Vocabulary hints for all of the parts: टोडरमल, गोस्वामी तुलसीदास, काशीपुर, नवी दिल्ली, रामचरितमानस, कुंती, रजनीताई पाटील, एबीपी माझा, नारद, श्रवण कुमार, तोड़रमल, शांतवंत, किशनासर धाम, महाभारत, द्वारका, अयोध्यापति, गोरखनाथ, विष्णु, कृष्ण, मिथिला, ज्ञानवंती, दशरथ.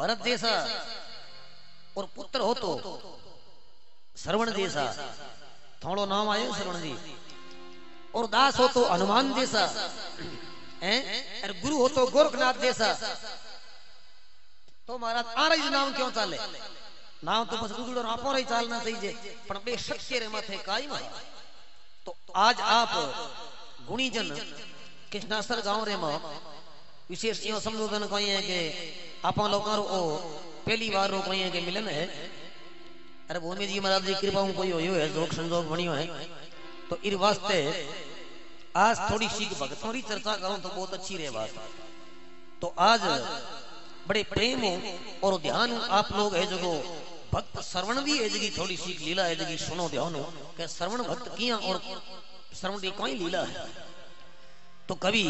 भरत जैसा और पुत्र हो तो श्रवण जैसा, थोड़ो नाम आयो श्रवण जी, और दास हो तो हनुमान जैसा, और गुरु हो तो गोरखनाथ जैसा। तो महाराज आ रही नाम क्यों चाले? नाम तो बस गुदड़ो रापो रही चालना चाहिए, पण बे शक्य रे माथे काई माई। तो आज आप गुणीजन कृष्णासर गांव रे मां विशेष यो संबोधन कोई है के आपा लोगों रो पहली बार रो कोई है के मिलन है। अरे भूमि जी महाराज जी कृपा कोई होयो है, जोग संजोग बणियो है। तो इर वास्ते आज थोड़ी सी भक्तों की चर्चा करूं तो बहुत अच्छी रहे बात। तो आज बड़े प्रेम और ध्यान आप लोग है जो भक्त श्रवण भी है जगी थोड़ी सी लीला है जगी सुनो ध्यान के श्रवण भक्त किया और श्रवण की कोई लीला है। तो कभी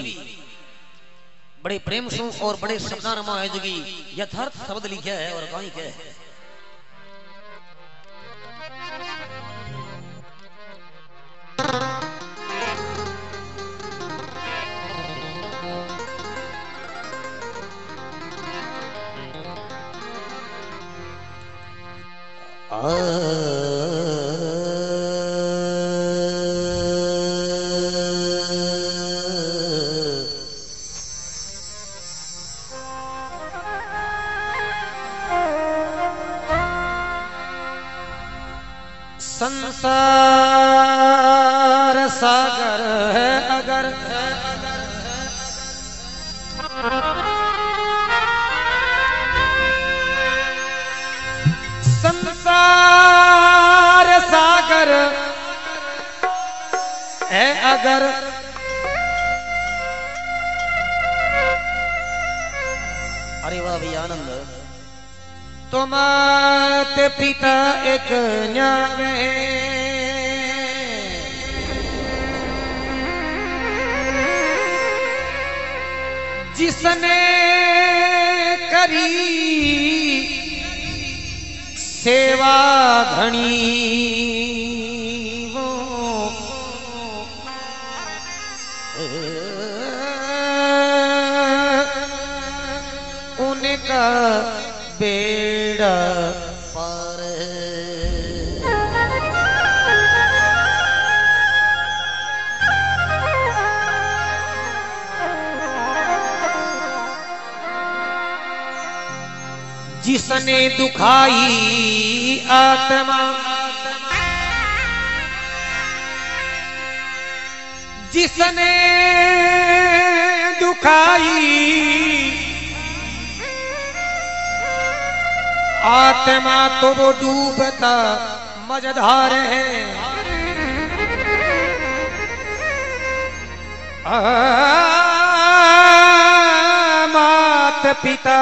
बड़े प्रेम से और बड़े सपना रमा है जगी यथार्थ शब्द लिखा है और कहीं क्या है। संसार सागर है अगर अगर अरे वाह भाई आनंद। तो माते पिता एक न्यावे जिसने करी सेवा घनी उनका बेड़ा पार। जिसने दुखाई आत्मा जिसने दुखाई आत्मा तो वो डूबता मजधार है। मात पिता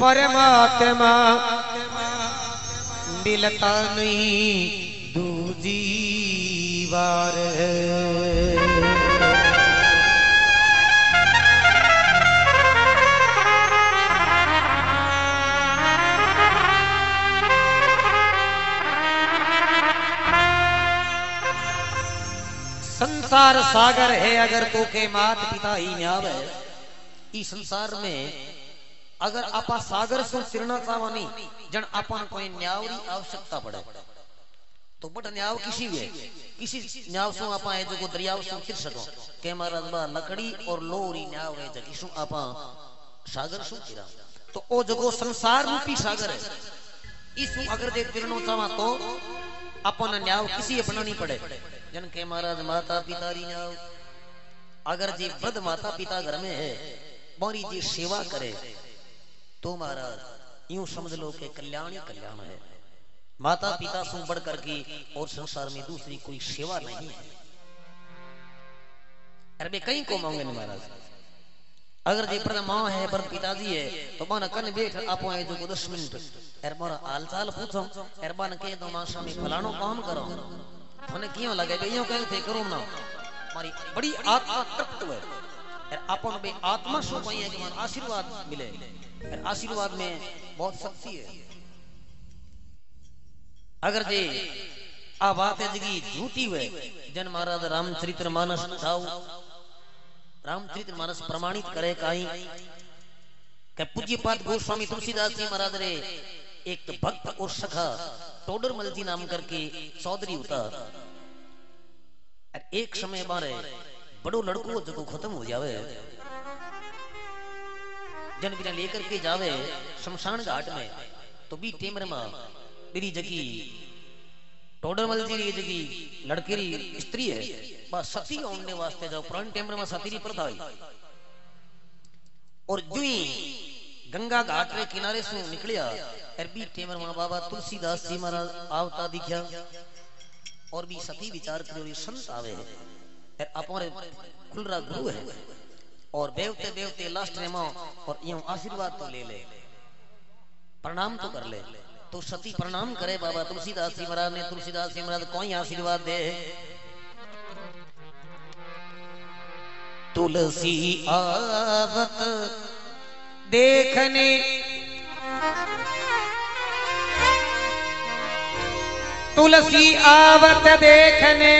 परमात्मा मिलता नहीं दूजी वार है। संसार सागर है अगर तो के मात पिता ही न्याव है। इस संसार में अगर आपा सागर से चिरना चाहवानी जन अपन कोई न्याव की आवश्यकता पड़े तो बट न्याव किसी भी है किसी न्याव से आपा है जो को दरियाव से चिर सको के महाराज बा लकड़ी और लोरी न्याव है जकी सु आपा सागर से चिरा। तो ओ जगो संसार रूपी सागर है इस अगर देख चिरनो चाहवा तो अपन न्याव किसी अपनानी पड़े जन के महाराज माता पिता री न्याव। अगर जी वृद्ध माता पिता घर में है बोरी जी सेवा करे तो महाराज यूं समझ लो के कल्याण ही कल्याण है। माता पिता से बढ़ करके और संसार में दूसरी कोई सेवा नहीं है। अरे कहीं को मांगे ना महाराज अगर जी वृद्ध माँ है वृद्ध पिताजी है तो माना कन बैठ आप आए जो 10 मिनट अरे मारा हाल चाल पूछो अरे मान के दो मां स्वामी फलानो काम करो थाने क्यों लगे बेयो कहीं थे करो ना मारी बड़ी आत्मा तृप्त है। अरे आपन बे आत्मा सो कोई है कि आशीर्वाद मिले। अरे आशीर्वाद में बहुत शक्ति है। अगर जे आ बात है जगी झूठी है जन महाराज रामचरितमानस उठाओ रामचरितमानस प्रमाणित करे काई के पूज्य पाद गोस्वामी तुलसीदास जी महाराज रे एक तो भक्त और सखा तोड़रमल जी नाम करके सौदरी उतार। एक समय बारे बड़ो लड़को जो खत्म हो जावे जन बिना लेकर के जावे शमशान घाट में तो भी टेमर मां मेरी जगी टोडरमल जी ये जगी लड़केरी स्त्री है बस सती ओढ़ने वास्ते जाओ पुराने टेमर मां सती री प्रथा और जुई गंगा घाट के किनारे से निकलिया अरबी टेमर मां बाबा तुलसीदास जी महाराज आवता दिखा और भी सती विचार करियो संत आवे है अपने खुलरा गुरु है और बेवते बेवते लास्ट में और यूं आशीर्वाद तो ले ले प्रणाम तो कर ले तो सती प्रणाम करे बाबा तुलसीदास जी महाराज ने। तुलसीदास जी महाराज कोई आशीर्वाद दे तुलसी आवत देखने तुलसी आवत देखने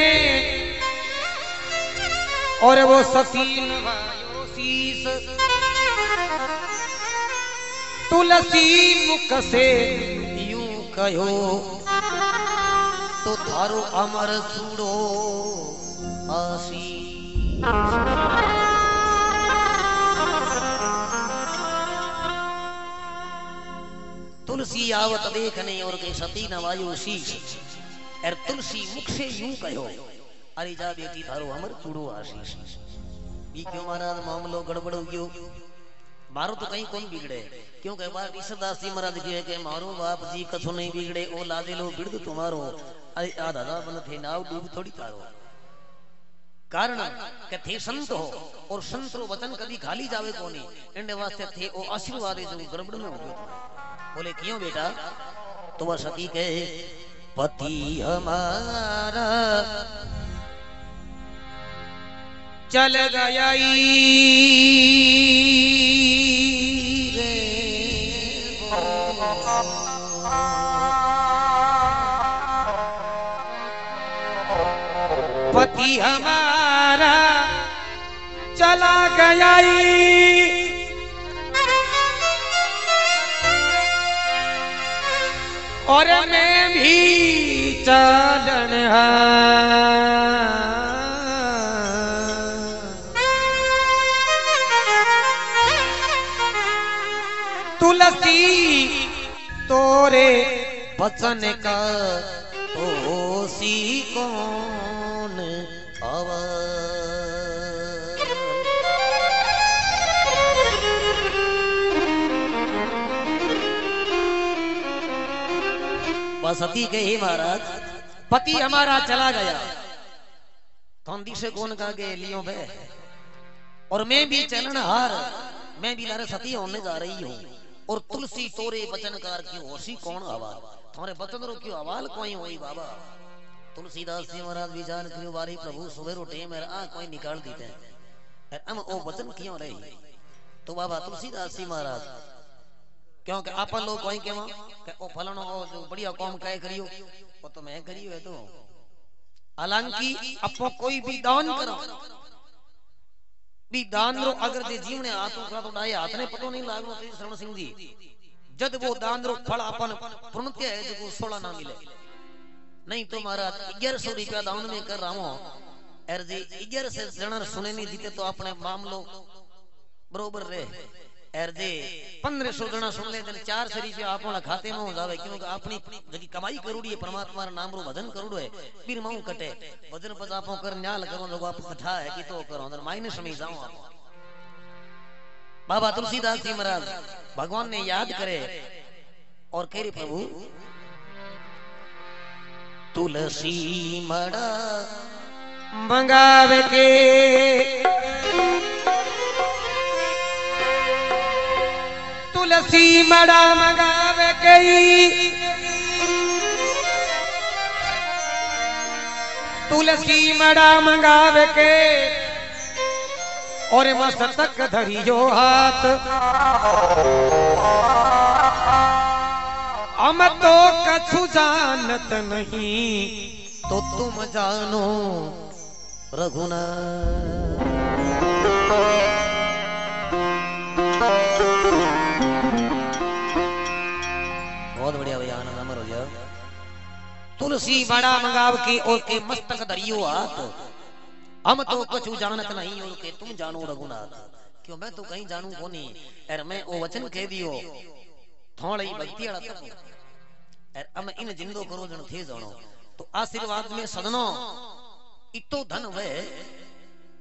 और वो सतीन तुलसी मुख से यूं कहो तो थारो अमर सुड़ो आसी तुलसी आवत देखने और के सती नवायो शीश और तुलसी मुख से यूं कहो अरे जा बेटी थारो अमर सुड़ो आशीष। क्यों महाराज मामलो गड़बड़ हो गयो मारो तो कहीं कौन बिगड़े क्यों कह बार ईश्वरदास जी महाराज कहे के मारो बाप जी कसो नहीं बिगड़े ओ लादे लो बिरद तुम्हारो अरे आधा बन थे नाव डूब थोड़ी तारो कारण के थे संत हो और संत रो वचन कभी खाली जावे कोनी इंडे वास्ते थे ओ आशीर्वाद जो गड़बड़ न हो बोले क्यों बेटा तो वह सती कहे पति हमारा चल गया रे पति हमारा चला गया और मैं भी चलन है तुलसी तोरे बचन का तोसी कौन आवा सती के ही महाराज पति हमारा चला गया तोंदी से कौन का के लियो बे और मैं भी चलन हार मैं भी नारे सती होने जा रही हूँ और तुलसी तोरे वचनकार की होशी कौन आवाज तुम्हारे वचन रो क्यों आवाल कोई होई बाबा। तुलसीदास जी महाराज विचार क्यों बारी प्रभु सुबह रोटे मेरा आ कोई निकाल देते हैं हम ओ वचन क्यों रही तो बाबा तुलसीदास जी महाराज क्योंकि आपन लोग कोई केवा के ओ फलानो ओ जो बढ़िया काम काय करियो वो तो मैं करियो है तो हालांकि आपको कोई भी दान करो भी दान रो अगर जे जीवने आतो करा तो डाये हाथ ने पतो नहीं लागो तो श्रवण सिंह जी जद वो दान रो फल अपन पुण्य है जो 16 ना मिले नहीं तो महाराज 1100 रुपया दान में कर रामो अर जी 1100 जणर सुने नहीं जीते तो अपने मामलो बरोबर रे अर जी 1500 जना सुन ले जन 400 रुपया अपन खाते में हो जावे क्योंकि अपनी जकी कमाई करोड़ी है परमात्मा रा नाम रो भजन करोड़ो है फिर माऊ कटे भजन बजापो कर न्याल करो लोग आप कथा है कि तो करो अंदर माइनस में जाओ आप बाबा तुलसीदास जी महाराज भगवान ने याद करे और कह रहे प्रभु तुलसी मड़ा मंगावे के तुलसी मड़ा मंगावे के तुलसी मड़ा मंगावे के और मस्तक धरी जो हाथ हम तो कछु जानत नहीं तो तुम जानो रघुनाथ। बहुत बढ़िया भैया, आनंद अमर हो जाओ। तुलसी बड़ा मंगाव की ओके मस्तक धरियो हाथ, हम तो कछु जानत नहीं ओके तुम जानो रघुनाथ। क्यों मैं तो कहीं जानू को नहीं, अरे मैं ओ वचन कह दियो थोड़ी भक्ति अड़ा तक, अरे अब इन जिंदो करो जन थे जानो। तो आशीर्वाद में सदनो इतो धन वे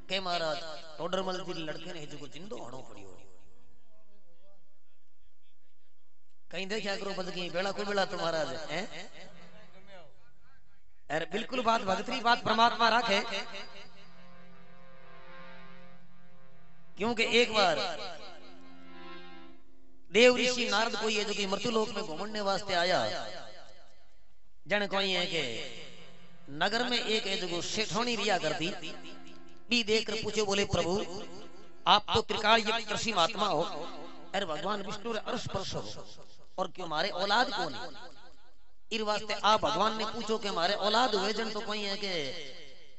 के महाराज तोड़रमल जी लड़के ने जो जिंदो हणो पड़ियो। कहीं देखा करो बदकी बेला को बेला तुम्हारा है। अरे बिल्कुल बात भगतरी बात परमात्मा राखे। क्योंकि एक बार देव ऋषि नारद कोई है जो कि मृत्युलोक में घूमने वास्ते आया। जन कोई है कि नगर में एक है जो सेठोनी रिया करती भी देखकर पूछे बोले प्रभु आप तो त्रिकाल यज्ञ कृषि महात्मा हो, अरे भगवान विष्णु अर्श परश हो और क्यों मारे औलाद कौन है, इस वास्ते आप भगवान ने पूछो कि मारे औलाद हुए। जन तो कोई है कि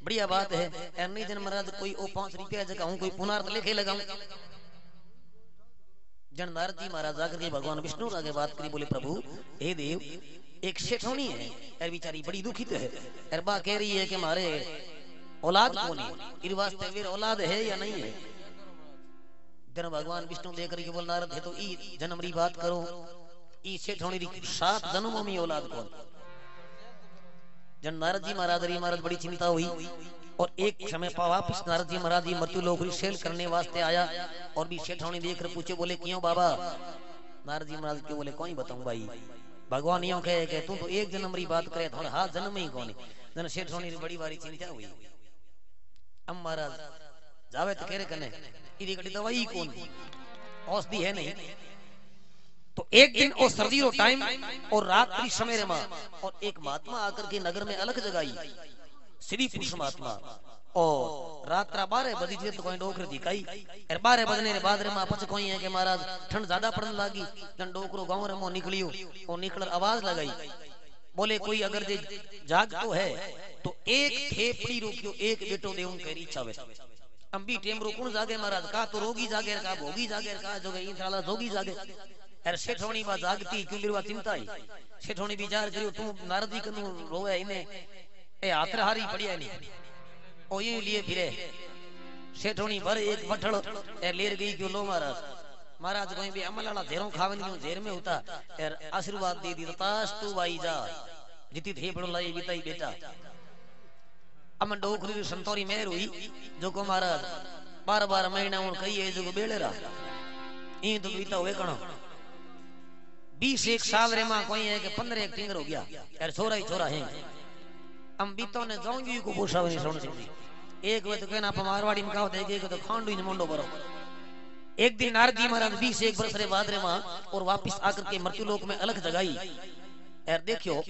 बढ़िया बात है, एमनी जन महाराज कोई ओ 5 रुपया जगाऊं कोई पुनार्थ लेके लगाऊं। जन नारद जी महाराज आकर के भगवान विष्णु आगे बात करी बोले प्रभु हे देव एक सेठोनी है यार बेचारी बड़ी दुखित है, अरबा कह रही है कि मारे औलाद कौन है, इस वास्ते वीर औलाद है या नहीं है। जन भगवान विष्णु देख रही बोल नारद है तो ई जन्म री बात करो, ई सेठोनी री 7 जन्मों में औलाद कौन। जन नारद जी महाराज री महाराज बड़ी चिंता हुई और एक समय पा वापस नारद जी महाराज जी मृत्यु लोक रिसेल करने वास्ते आया और भी सेठानी देखकर पूछे बोले क्यों बाबा। नारद जी महाराज क्यों बोले कोई बताऊं भाई भगवान यूं कहे कि तू तो 1 जन्म री बात करे थोड़ा हाथ जन्म ही कौन। जन सेठानी री बड़ी भारी चिंता हुई, अब महाराज जावे तो केरे कने इदी गड़ी दवाई कौन औषधि है नहीं। तो एक दिन और सर्दी रो टाइम और रात की समय रे मां और एक महात्मा आकर के नगर में अलग जगाई श्री पुरुष महात्मा और रात 12 बजे जे तो कोई डोकर दिखाई और 12 बजने रे बाद रे मां पछ कोई है के महाराज ठंड ज्यादा पड़न लागी। जन डोकरो गांव रे मो निकलियो और निकल आवाज लगाई बोले कोई अगर जे जाग तो है तो एक थेपड़ी रोकियो एक बेटो देऊं करी चावे। अंबी टेमरो कौन जागे महाराज, का तो रोगी जागे का भोगी जागे का जोगे इन साला जोगी जागे। अरे सेठोनी बा जागती क्यों बिरवा चिंता ही सेठोनी विचार करियो तू नारद जी कनु रोवे इने ए हाथरहारी पड़िया नहीं ओ ये लिए फिरे। सेठोनी भर एक बठल ए लेर गई क्यों लो महाराज, महाराज कोई भी अमल वाला झेरो खावन क्यों झेर में होता यार आशीर्वाद दे दी ताश तू भाई जा जिति थे पड़ो लाई बिताई बेटा। अमन डोकरी संतोरी मेहर हुई जो को महाराज 12 महीना उन कई है जो बेलेरा ई तो बीता हुए कणो 21 साल रे मां कोई है कि 15 टिंगर हो गया यार छोरा ही छोरा है। हम बीतों ने जाऊंगी को बोसा नहीं सुन सकती एक वे तो कहना पमारवाड़ी में काव देगे तो खांडू ही मोंडो भरो। एक दिन नारद जी महाराज 21 वर्ष रे बाद रे मां और वापस आकर के मृत्युलोक में अलग जगाई यार देखियो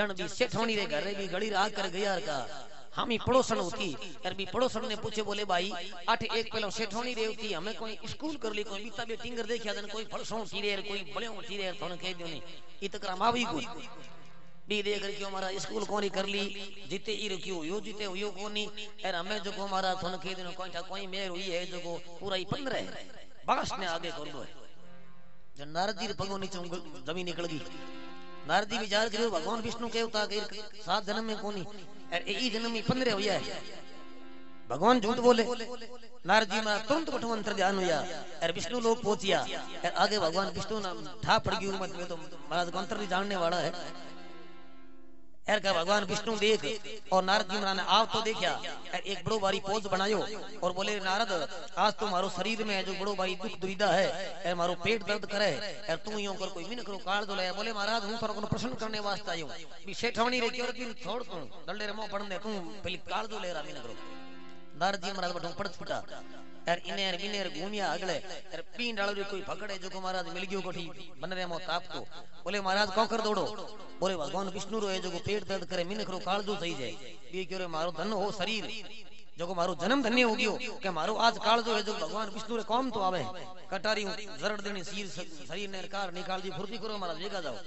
जन भी सेठोनी रे घर रे भी गड़ी राग कर गया का हम ही पड़ोसन होती यार भी पड़ोसन ने पूछे बोले भाई 8 1 पहले सेठोनी रेवती हमें कोई स्कूल कर ली कोई बीता बे टिंगर देखया जन कोई फड़सों सीरेर कोई बड़े सीरेर थोन कह दियो नहीं इतकरा मावी को बी देख कर क्यों हमारा स्कूल कोनी कर ली जीते ई रखियो यो जीते होयो कोनी यार हमें जो को हमारा थोन कह दियो कोई था कोई मेर हुई है जो को पूरा ही 15 है बस ने आगे कर दो। जन नारद जी पगों नीचे जमीन निकल गई। नारद जी विचार करियो भगवान विष्णु कहता कि 7 जन्म में कोनी और यही जन्म में 15 होया है भगवान झूठ बोले। नारद जी मां तुरंत कठोर अंतर ध्यान होया और विष्णु लोक पहुंचिया और आगे भगवान विष्णु नाम ठा पड़ गयो मत में तो महाराज को अंतर नहीं जानने वाला है। एर का भगवान विष्णु देख और नारद जी महाराज ने आप तो देखा और एक बड़ो भारी पोज बनायो और बोले नारद आज तो मारो शरीर में जो बड़ो भारी दुख दुविधा है और मारो पेट दर्द करे और तू यूं कर कोई मिन करो काल दो ले। बोले महाराज हूं थोरो को प्रश्न करने वास्ते आयो भी सेठवणी रे क्यों दिन छोड़ तू डल्ले रे मो पड़ने तू पहले काल दो ले रा मिन करो। नारद जी महाराज बटो पड़ छुटा और इनेर बिनेर घूमिया अगले और पीन डालो कोई पकड़े जो को महाराज मिल गयो कोठी बन रे मो ताप को। बोले महाराज को कर दौड़ो, बोले भगवान विष्णु रो है जो को पेट दर्द करे मिनख रो कालजो सही जाए ये क्यों रे मारो धन हो शरीर जो को मारो जन्म धन्य हो गयो के मारो आज कालजो है जो भगवान विष्णु रे काम तो आवे कटारी जरड़ देनी सिर शरीर ने कार निकाल दी फुर्ती करो महाराज लेगा जाओ।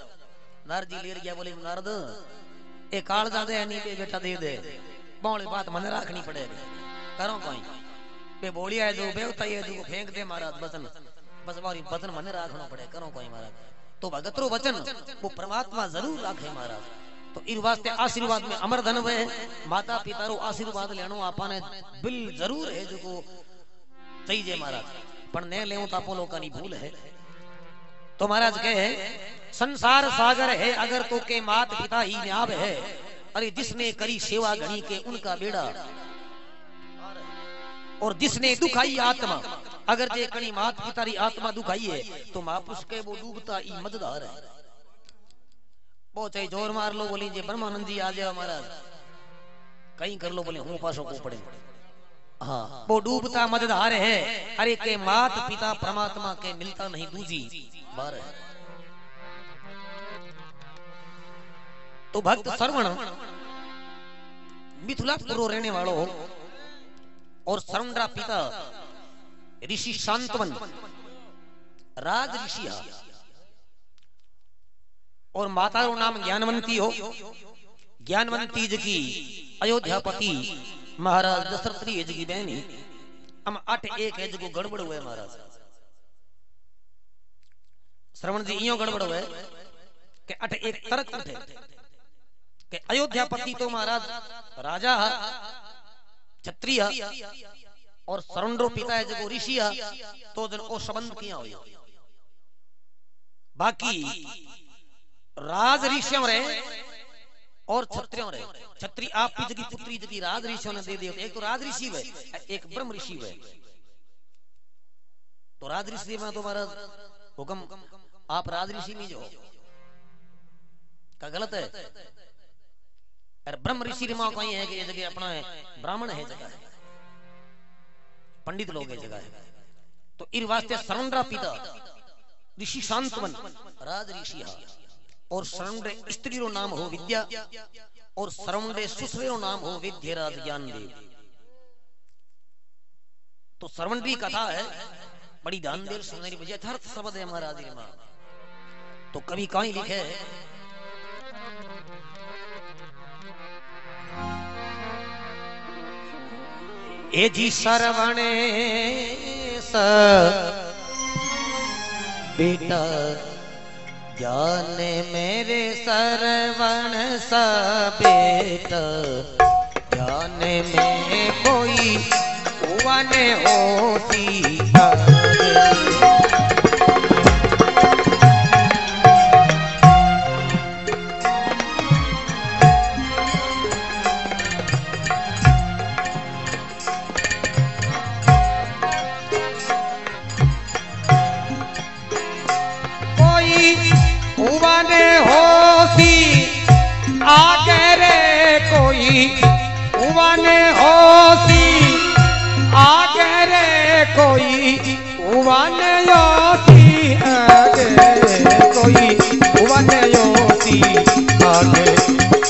नारद जी लेर गया बोले नारद ए काल जा दे नहीं बेटा दे दे बौले बात मन रखनी पड़ेगी करो कोई बे बोलिया है जो बे उताई है जो फेंक दे महाराज वचन बस वारी वचन मने राखना पड़े करो कोई महाराज तो भगत रो वचन वो परमात्मा जरूर राखे महाराज। तो इन वास्ते आशीर्वाद में अमर धन वे माता पिता रो आशीर्वाद लेनो आपने बिल जरूर है जो को सही जे महाराज पर न लेऊं तो आपो लोका नी भूल है। तो महाराज कहे संसार सागर है अगर तो के मात पिता ही न्याव है, अरे जिसने करी सेवा घनी के उनका बेड़ा और जिसने दुखाई आत्मा अगर जे कणी मात पिता री आत्मा दुखाई है तो माप उसके वो डूबता ई मददगार है। बहुत चाहे जोर मार लो बोली जे ब्रह्मानंद जी आ जाओ महाराज कहीं कर लो बोले हूं पासों को पड़े हाँ वो डूबता मददहार है, अरे के मात पिता परमात्मा के मिलता नहीं दूजी बार है। तो भक्त श्रवण मिथिलापुर रहने वालों और श्रवणरा पिता ऋषि शांतवंत राज ऋषि और माता रो नाम ज्ञानवंती हो। ज्ञानवंती जी की अयोध्यापति महाराज दशरथ की बहनी हम 8-1 है जो गड़बड़ हुए महाराज श्रवण जी यो गड़बड़ हुए के 8-1 तर्क उठे के अयोध्यापति तो महाराज राजा क्षत्रिय और श्रवण रो पिता है जो ऋषि तो जन ओ संबंध किया हो बाकी राज ऋषियों रहे और क्षत्रियों रहे क्षत्रि आप की पुत्री जी राज ऋषियों ने दे दिया। एक तो राज ऋषि है एक ब्रह्म ऋषि है। तो राज ऋषि में तुम्हारा हुक्म आप राज ऋषि में जो का गलत है अरे ब्रह्म ऋषि रिमा कहीं है कि ये जगह अपना है ब्राह्मण है जगह है पंडित लोग है जगह है। तो इर वास्ते श्रवणरा पिता ऋषि शांतवन राज ऋषि और श्रवण स्त्री रो नाम हो विद्या और श्रवण सुसरे रो नाम हो विद्या ज्ञान देव। तो श्रवण की कथा है बड़ी ध्यान देर सुनने मुझे यथार्थ शब्द है महाराज मां। तो कभी कहीं लिखे ए जी श्रवणे बेटा ज्ञान मेरे श्रवण सा बेटा ज्ञान में कोई वन होती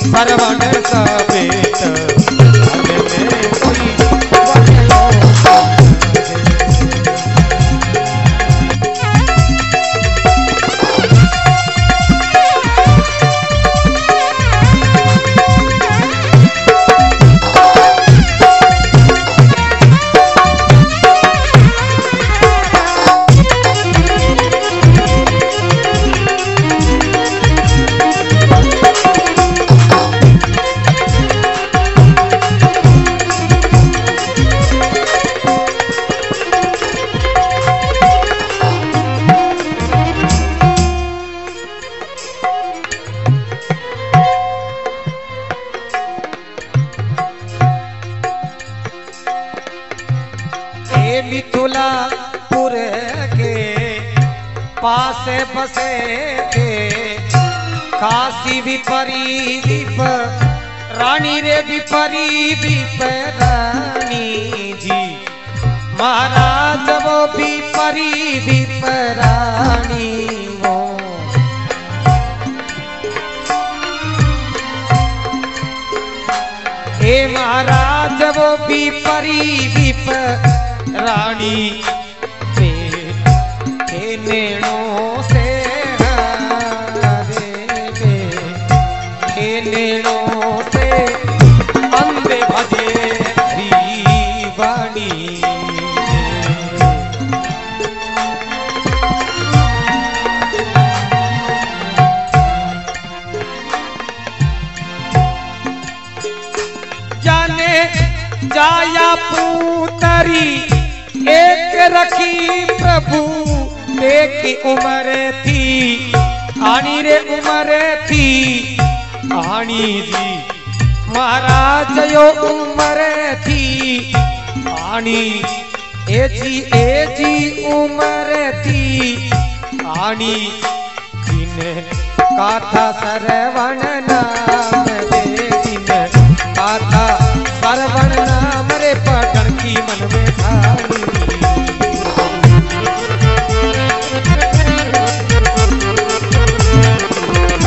परवन सा बेटा अंधे भजे हरी वाणी। जाया पूतरी एक रखी प्रभु एक उम्र थी आनी रे उम्र थी आनी जी महाराज यो उम्र थी आनी एजी उम्र थी आनी काथा सरवण नाम रे दिन काथा सरवण नाम रे पठन की मन में धानी।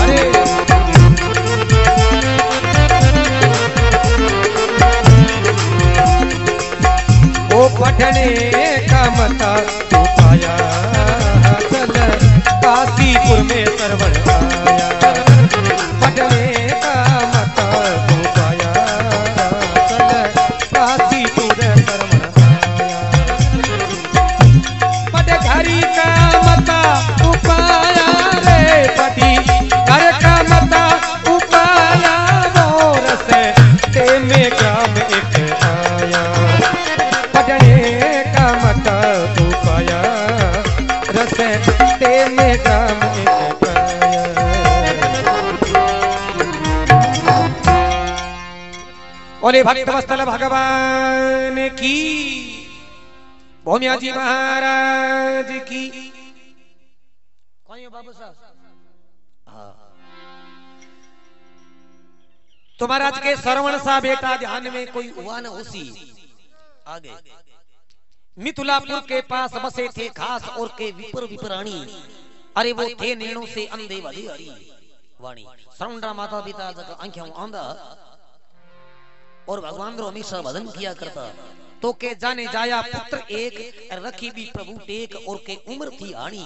अरे वो पठने का मता तो पाया चल काशीपुर में सरवण भक्तवत्सल भगवान की भूमिया जी महाराज की। बाबू साहब तुम्हारा आज के श्रवण सा बेटा ध्यान में कोई हुआ न उसी आगे मिथिलापुर के पास बसे थे खास और के विपर विपराणी। अरे वो थे नैनों से अंधे वाणी श्रवणरा माता पिता आंखों आंधा और भगवान रो हमेशा भजन किया करता। तो के जाने जाया पुत्र एक रखी भी प्रभु टेक और के उम्र थी आनी।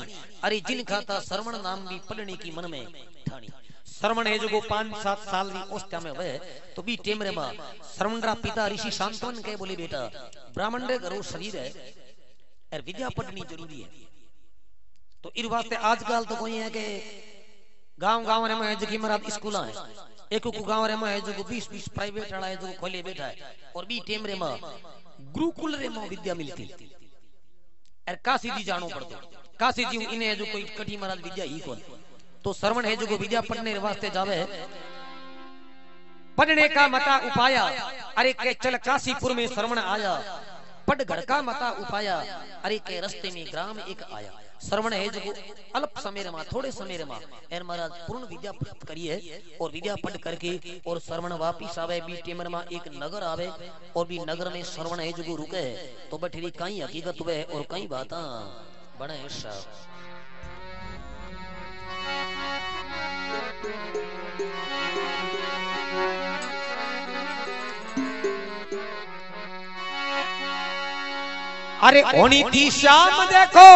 अरे जिनका था श्रवण नाम भी पढ़ने की मन में ठानी। श्रवण है जो को 5-7 साल दी ओस्त्या में वे तो भी टेमरे मां श्रवणरा पिता ऋषि शांतवंत के बोले बेटा ब्राह्मण रे घरो शरीर है और विद्या पढ़नी जरूरी है। तो इर वास्ते आजकल तो कोई है के गांव-गांव रे में जकी महाराज स्कूला है एक गांव रे में है जो 20-20 प्राइवेट अड़ा है जो खोले बैठा है और बी टेम रे में गुरुकुल रे में विद्या मिलती और काशी जी जानो पड़तो काशी जी इने जो कोई कटी महाराज विद्या ही कोन। तो श्रवण है जो विद्या पढ़ने रे वास्ते जावे पढ़ने का मता उपाया। अरे के चल काशीपुर में श्रवण आया पढ़ घर का मता उपाया। अरे के रास्ते में ग्राम एक आया श्रवण है जो अल्प समय में थोड़े समय में एन महाराज पूर्ण विद्या प्राप्त करिए और विद्या पढ़ करके और श्रवण वापिस आवे बी टेमर में एक नगर आवे और भी नगर में श्रवण है जो रुके है तो बठेरी कई हकीकत हुए और कई बात बने अरे होनी थी शाम देखो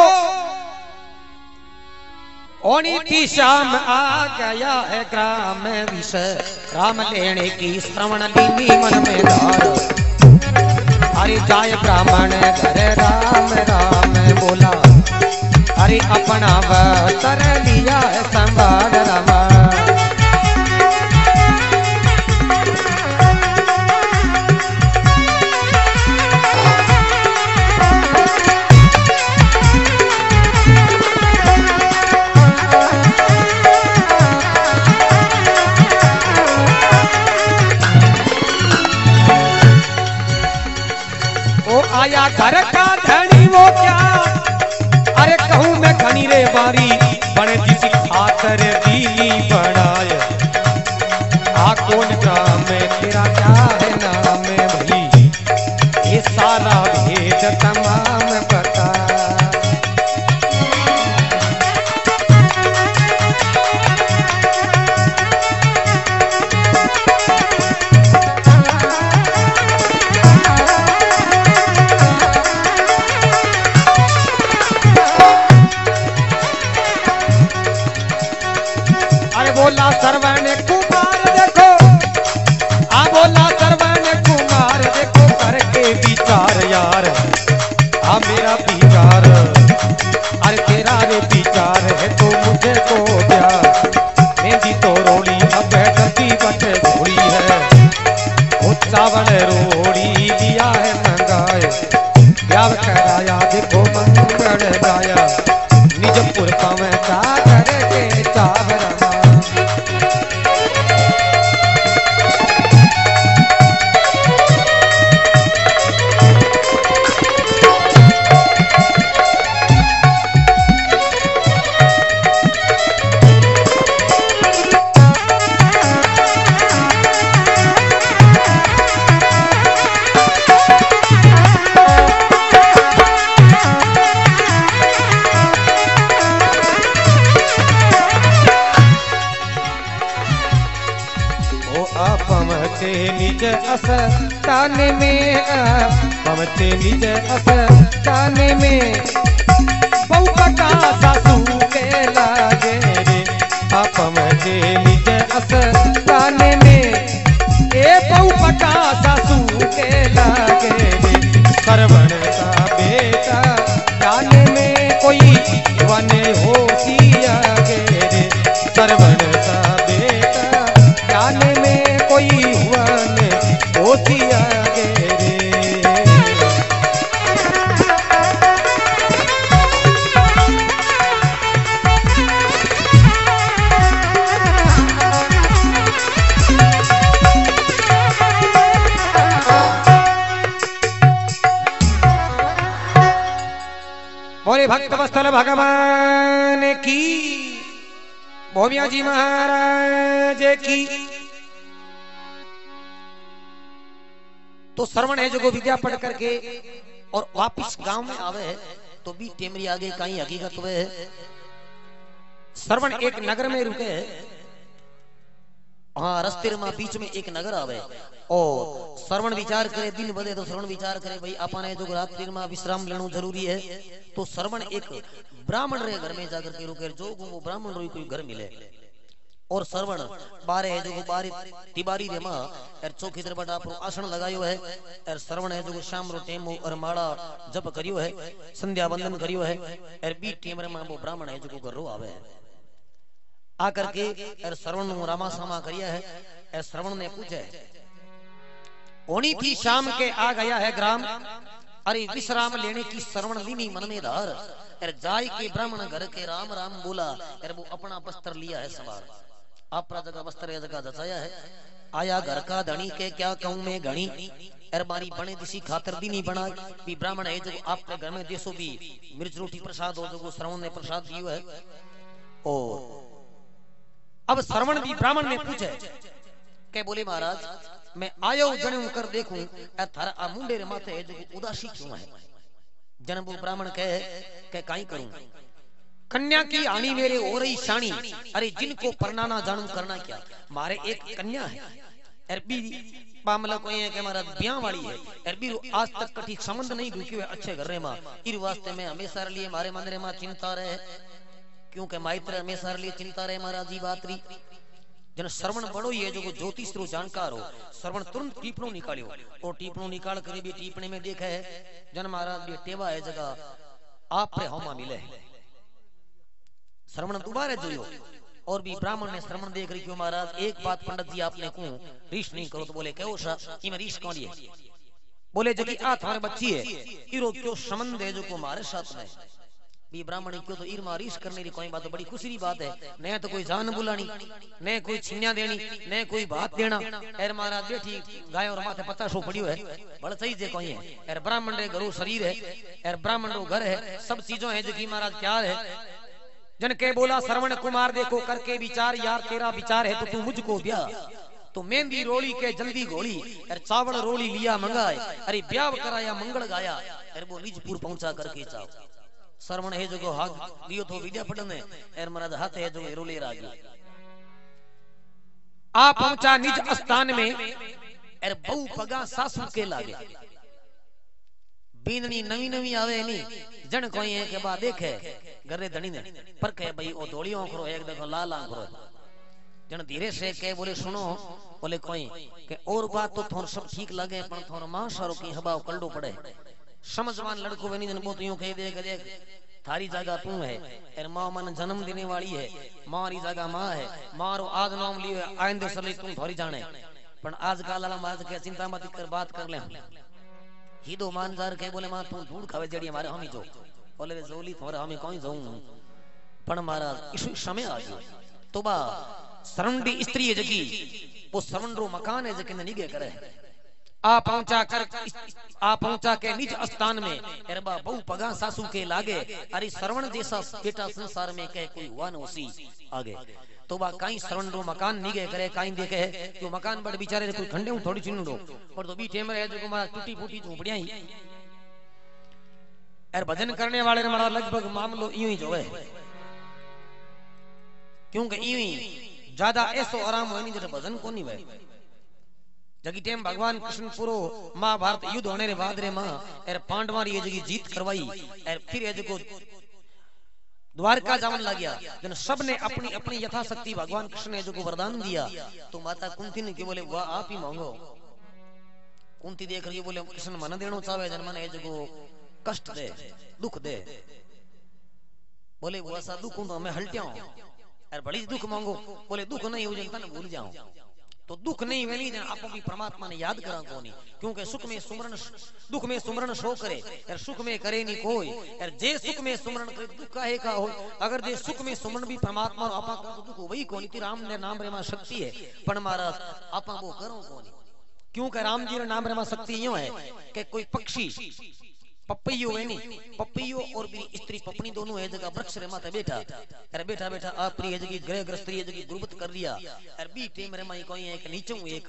ओनी की शाम आ गया है ग्राम विषय राम लेने की श्रवण लीनी मन में धार। अरे जाय ब्राह्मण करे राम राम बोला अरे अपना अवतार लिया है संवार रामा। आया घर का धनी वो क्या अरे कहूं मैं धनी रे बारी बड़े किसी खातर दीनी बनाए आ कौन काम तेरा क्या है नाम भाई ये सारा भेद तमाम पता। सावन रोड़ी दिया निज अस तान में पवते निज अस तान में बहुपटा सासू के लागे रे पवते निज अस तान में ए बहुपटा सासू के लागे रे श्रवण का बेटा तान में कोई बने होती आगे रे श्रवण का बेटा तान में कोई हुआ होती आगे रे बोले भक्तवत्सल भगवान की भोमिया जी महाराज की। तो श्रवण है जो को विद्या पढ़ करके और वापिस गांव में आवे है तो भी टेमरी आगे कहीं हकीकत हुए है। श्रवण एक नगर में रुके है, हाँ रस्ते में बीच में एक नगर आवे और श्रवण विचार करे दिन बदे तो श्रवण विचार करे भाई अपने जो रात्रि में विश्राम लेना जरूरी है। तो श्रवण एक ब्राह्मण रे घर में जाकर के रुके जो वो ब्राह्मण रो कोई घर मिले और श्रवण बारे है जो बारी तिबारी रे मां और चौकी दरबार पर आसन लगायो है और श्रवण है जो शाम रो टेम और माला जप करियो है संध्या वंदन करियो है और बी टेम रे मां वो ब्राह्मण है जो घर रो आवे है आ करके और श्रवण नु रामा सामा करिया है और श्रवण ने पूछे होनी थी शाम के आ गया है ग्राम अरे विश्राम लेने की श्रवण लीनी मन में धार और जाय के ब्राह्मण घर के राम राम बोला और वो अपना वस्त्र लिया है सवार आपरा जगह वस्त्र जगह जचाया है आया घर का धनी के क्या कहूं मैं घणी अरे मारी बने दिसी खातर भी नहीं बना भी ब्राह्मण है जो आपके घर में देशो भी मिर्च रोटी प्रसाद हो जो श्रवण ने प्रसाद दियो है। ओ अब श्रवण भी ब्राह्मण ने पूछे के बोले महाराज मैं आयो जने कर देखूं थारा आ मुंडे रे माथे है जो उदासी क्यों है जन्म वो ब्राह्मण कहे के काई करूं कन्या की आनी मेरे हो रही शानी अरे जिनको परनाना जानू करना क्या मारे एक कन्या है अरबी मामला कोई है कि हमारा ब्याह वाली है अरबी आज तक कठी संबंध नहीं रुकी हुए अच्छे घर रे मां इर वास्ते में हमेशा लिए मारे मन रे मां चिंता रहे क्योंकि माइत्र हमेशा लिए चिंता रहे महाराज जी बात री जन श्रवण बड़ो ये जो ज्योतिष रो जानकार हो श्रवण तुरंत टीपणो निकालियो और टीपणो निकाल कर भी टीपने में देखे है जन महाराज ये टेवा है जगह आप पे होमा मिले श्रवण दोबारा जोयो और भी ब्राह्मण ने श्रवण देख रही क्यों महाराज एक बात पंडित जी आपने क्यों रीश नहीं करो तो बोले क्यों सा कि मैं रीश कौन लिए बोले जो कि आ थारे बच्ची है इरो क्यों संबंध है जो को हमारे साथ में भी ब्राह्मण क्यों तो ईर मारिश करने की कोई बात बड़ी खुशी की बात है न तो कोई जान बुलानी न कोई छिन्या देनी न कोई बात देना एर महाराज बेठी गाय और माथे पत्ता सो पड़ियो है बड़ा सही जे कोई है एर ब्राह्मण रे घरो शरीर है एर ब्राह्मण रो घर है सब चीजों है जो कि महाराज क्या है जन के बोला श्रवण कुमार देखो करके विचार यार तेरा विचार है तो तू मुझको ब्याह तो मेहंदी रोली के जल्दी घोड़ी अरे चावल रोली लिया मंगाए अरे ब्याह कराया मंगल गाया अरे वो निजपुर पहुंचा करके चाओ श्रवण है जो हाथ लियो तो विद्या पढ़ने अरे महाराज हाथ है जो रोले रागी आ पहुंचा निज स्थान में अरे बहु पगा सासू के लागे बीननी नवी नवी आवे नी जन कोई है के बा देखे गरे धनी ने पर कहे भाई ओ धोली आंखरो एक देखो लाल आंखरो जन धीरे से कहे बोले सुनो बोले कोई के और बात तो थोर सब ठीक लगे पर थोर मां सारो की हबाव कल्डो पड़े समझवान लड़को बनी जन बहुत यूं कह दे देख थारी जगह तू है और मां मन जन्म देने वाली है मारी जगह मां है मारो आज नाम लियो आइंदे सले तू थोरी जाने पण आज काल वाला माज के चिंता मत कर बात कर ले हिदो मानदार के बोले मां तू धूड़ खावे जड़ी हमारे हम ही जो बोले रे जोली थोरे हम ही कोई जाऊं पण महाराज इसी समय आ गयो तो बा शरण दी स्त्री है जकी वो शरण रो मकान है जकी ने निगे करे आ पहुंचा के निज स्थान में अरबा बहु पगा सासू के लागे अरे श्रवण जैसा बेटा संसार में कह कोई हुआ नोसी आगे तो बा काई श्रवण रो मकान निगे करे काई देखे है जो मकान बड़ बिचारे कोई खंडे हूं थोड़ी चिन्ह रो और तो बी टेमर है जो हमारा टूटी फूटी झोपड़ियां ही और भजन करने वाले हमारा लगभग मामलो यूं ही जो है क्योंकि यूं ही ज्यादा ऐसो आराम होनी जैसे भजन को नहीं है जगी टेम भगवान कृष्ण पुरो महाभारत युद्ध होने रे बाद रे मां एर पांडवा री ये जगी जीत करवाई एर फिर ये जको द्वारका जावन लग्या जन सब ने अपनी अपनी यथाशक्ति भगवान कृष्ण ने जको वरदान दिया तो माता कुंती ने के बोले वाह आप ही मांगो। कुंती देख रही बोले कृष्ण मन देनो चाहे जन मन ये जको कष्ट दे दुख दे बोले वो सा दुख तो मैं हलट्या हूं एर बड़ी दुख मांगो बोले दुख नहीं हो जन तने भूल जाऊं तो दुख नहीं वेली जन आपो भी परमात्मा ने याद करा कोनी क्योंकि सुख में सुमरण दुख में सुमरण सो करे यार सुख में करे नहीं कोई यार जे सुख में सुमरण करे दुख काहे का हो अगर जे सुख में सुमरण भी परमात्मा और आपा को दुख होई कोनी ती राम ने नाम रे मां शक्ति है पण महाराज आपा को करो कोनी क्योंकि राम जी रे नाम रे मां शक्ति यूं है कि कोई पक्षी पपैयो है नहीं पपैयो और भी स्त्री पपनी दोनों है जगह वृक्ष रे माथे बैठा अरे बैठा बैठा आप री है जगह ग्रह ग्रस्त्री है जगह गुरुबत कर लिया अरे बी टेम रे माई कोई एक नीचे एक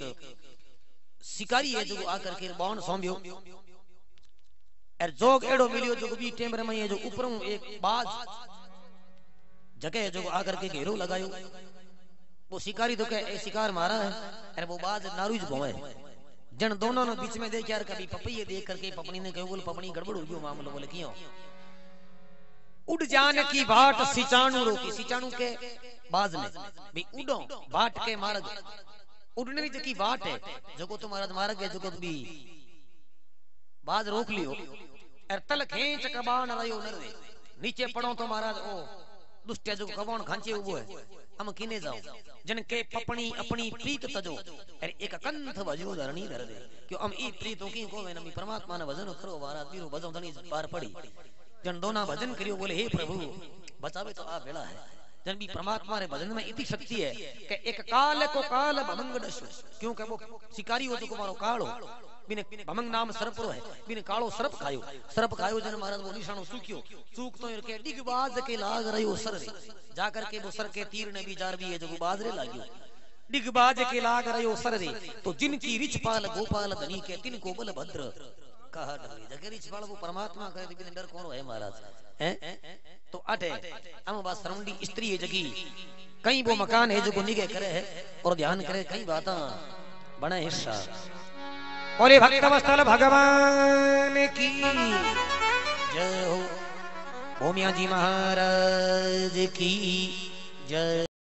शिकारी है जो आकर के बाण सोंबियो अरे जोग एडो मिलियो जो बी टेम रे माई है जो ऊपर एक बाज जगह है जो आकर के घेरो लगायो वो शिकारी तो कहे शिकार मारा है अरे वो बाज नारुज भोए जन दोनों ने बीच में देख यार कभी पपैये देख करके पपनी ने कहो बोल पपनी गड़बड़ हो गयो मामलो बोले क्यों उड़ जान की बाट सिचाणु रोकी सिचाणु के बाज में भी उड़ो बाट के मार्ग उड़ने की जकी बाट है जको तो महाराज मार्ग है जको भी बाज रोक लियो अर तल खेंच कबान रयो नरवे नीचे पड़ो तो महाराज ओ दुष्ट जो कबान खांचे हुबो है हम किने जाओ जिनके पपनी अपनी प्रीत तजो अरे एक कंठ वजो धरणी धर दे क्यों हम ई प्रीतों की को में नमी परमात्मा ने वजन करो वारा वीरो वजो धरणी पार पड़ी जन दोना भजन करियो बोले हे प्रभु बचावे तो आ बेला है जन भी परमात्मा रे भजन में इतनी शक्ति है कि एक काल को काल भमंग दशो क्योंकि वो शिकारी हो तो को मारो कालो बिने भमंग नाम सर्प रो है बिने कालो सर्प खायो जन महाराज वो निशानो सूखियो सूख तो के डिग बाज के लाग रयो सर जाकर के वो सर के तीर ने भी जार भी है जो बाज रे लागियो डिग बाज के लाग रयो सर रे तो जिनकी रिचपाल गोपाल धनी के तिनको बल भद्र कहा डरे जके रिचपाल वो परमात्मा कहे तो बिन डर कौन है महाराज हैं तो अटे हम बात सरमडी स्त्री है जगी कई वो मकान है जो गुनिगे करे है और ध्यान करे कई बाता बना हिस्सा और ये भक्तवस्थल भगवान की जय हो भूमिया जी महाराज की जय।